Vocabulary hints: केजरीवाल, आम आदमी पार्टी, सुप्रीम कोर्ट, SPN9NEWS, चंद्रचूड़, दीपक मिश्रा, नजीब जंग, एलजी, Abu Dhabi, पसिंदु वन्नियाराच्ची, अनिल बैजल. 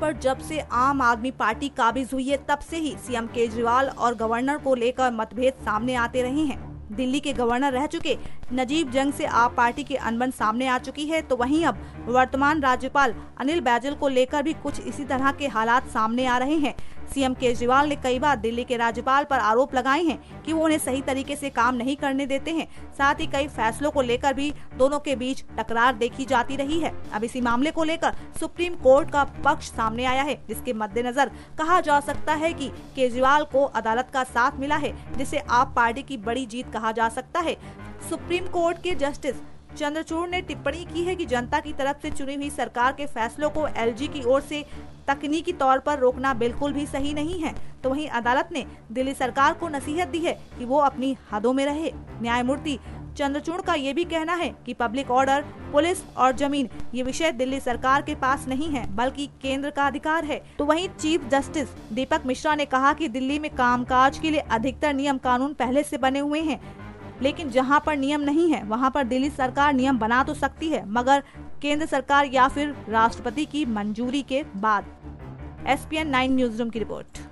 पर जब से आम आदमी पार्टी काबिज हुई है तब से ही सीएम केजरीवाल और गवर्नर को लेकर मतभेद सामने आते रहे हैं। दिल्ली के गवर्नर रह चुके नजीब जंग से आप पार्टी की अनबन सामने आ चुकी है, तो वहीं अब वर्तमान राज्यपाल अनिल बैजल को लेकर भी कुछ इसी तरह के हालात सामने आ रहे हैं। सीएम केजरीवाल ने कई बार दिल्ली के राज्यपाल पर आरोप लगाए हैं कि वो उन्हें सही तरीके से काम नहीं करने देते हैं। साथ ही कई फैसलों को लेकर भी दोनों के बीच तकरार देखी जाती रही है। अब इसी मामले को लेकर सुप्रीम कोर्ट का पक्ष सामने आया है, जिसके मद्देनजर कहा जा सकता है कि केजरीवाल को अदालत का साथ मिला है, जिसे आप पार्टी की बड़ी जीत कहा जा सकता है। सुप्रीम कोर्ट के जस्टिस चंद्रचूड़ ने टिप्पणी की है कि जनता की तरफ से चुनी हुई सरकार के फैसलों को एलजी की ओर से तकनीकी तौर पर रोकना बिल्कुल भी सही नहीं है। तो वहीं अदालत ने दिल्ली सरकार को नसीहत दी है कि वो अपनी हदों में रहे। न्यायमूर्ति चंद्रचूड़ का ये भी कहना है कि पब्लिक ऑर्डर, पुलिस और जमीन ये विषय दिल्ली सरकार के पास नहीं है, बल्कि केंद्र का अधिकार है। तो वहीं चीफ जस्टिस दीपक मिश्रा ने कहा कि दिल्ली में कामकाज के लिए अधिकतर नियम कानून पहले से बने हुए हैं, लेकिन जहां पर नियम नहीं है वहां पर दिल्ली सरकार नियम बना तो सकती है, मगर केंद्र सरकार या फिर राष्ट्रपति की मंजूरी के बाद। SPN 9 न्यूज़ रूम की रिपोर्ट।